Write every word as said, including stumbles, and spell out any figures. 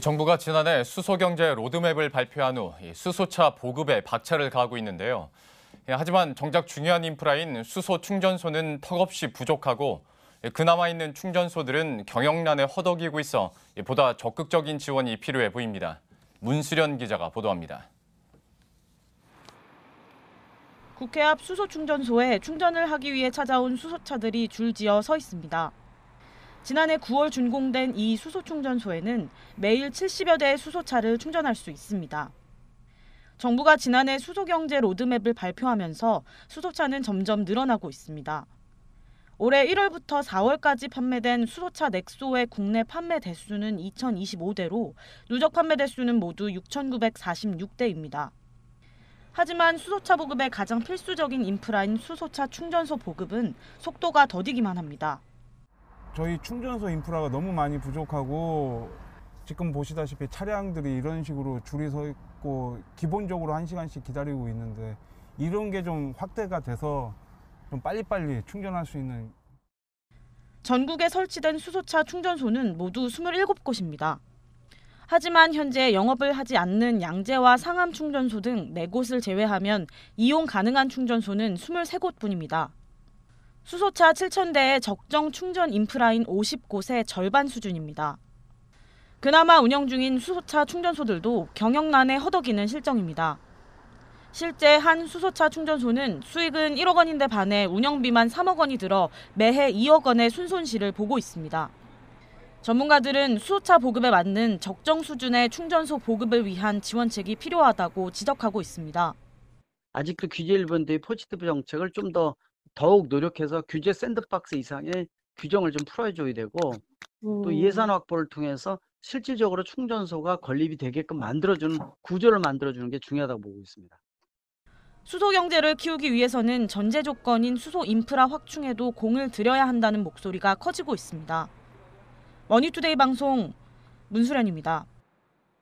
정부가 지난해 수소경제 로드맵을 발표한 후 수소차 보급에 박차를 가하고 있는데요. 하지만 정작 중요한 인프라인 수소 충전소는 턱없이 부족하고 그나마 있는 충전소들은 경영난에 허덕이고 있어 보다 적극적인 지원이 필요해 보입니다. 문수련 기자가 보도합니다. 국회 앞 수소 충전소에 충전을 하기 위해 찾아온 수소차들이 줄지어 서 있습니다. 지난해 구월 준공된 이 수소 충전소에는 매일 칠십여 대의 수소차를 충전할 수 있습니다. 정부가 지난해 수소경제 로드맵을 발표하면서 수소차는 점점 늘어나고 있습니다. 올해 일월부터 사월까지 판매된 수소차 넥소의 국내 판매 대수는 이천이십오 대로 누적 판매 대수는 모두 육천구백사십육 대입니다. 하지만 수소차 보급의 가장 필수적인 인프라인 수소차 충전소 보급은 속도가 더디기만 합니다. 저희 충전소 인프라가 너무 많이 부족하고 지금 보시다시피 차량들이 이런 식으로 줄이 서 있고 기본적으로 한 시간씩 기다리고 있는데 이런 게 좀 확대가 돼서 좀 빨리빨리 충전할 수 있는. 전국에 설치된 수소차 충전소는 모두 이십칠 곳입니다. 하지만 현재 영업을 하지 않는 양재와 상암 충전소 등 네 곳을 제외하면 이용 가능한 충전소는 이십삼 곳뿐입니다. 수소차 칠천 대의 적정 충전 인프라인 오십 곳의 절반 수준입니다. 그나마 운영 중인 수소차 충전소들도 경영난에 허덕이는 실정입니다. 실제 한 수소차 충전소는 수익은 일억 원인데 반해 운영비만 삼억 원이 들어 매해 이억 원의 순손실을 보고 있습니다. 전문가들은 수소차 보급에 맞는 적정 수준의 충전소 보급을 위한 지원책이 필요하다고 지적하고 있습니다. 아직도 규제 일본도의 포지티브 정책을 좀 더 더욱 노력해서 규제 샌드박스 이상의 규정을 좀 풀어줘야 되고 음. 또 예산 확보를 통해서 실질적으로 충전소가 건립이 되게끔 만들어주는 구조를 만들어주는 게 중요하다고 보고 있습니다. 수소 경제를 키우기 위해서는 전제 조건인 수소 인프라 확충에도 공을 들여야 한다는 목소리가 커지고 있습니다. 머니투데이 방송 문수련입니다.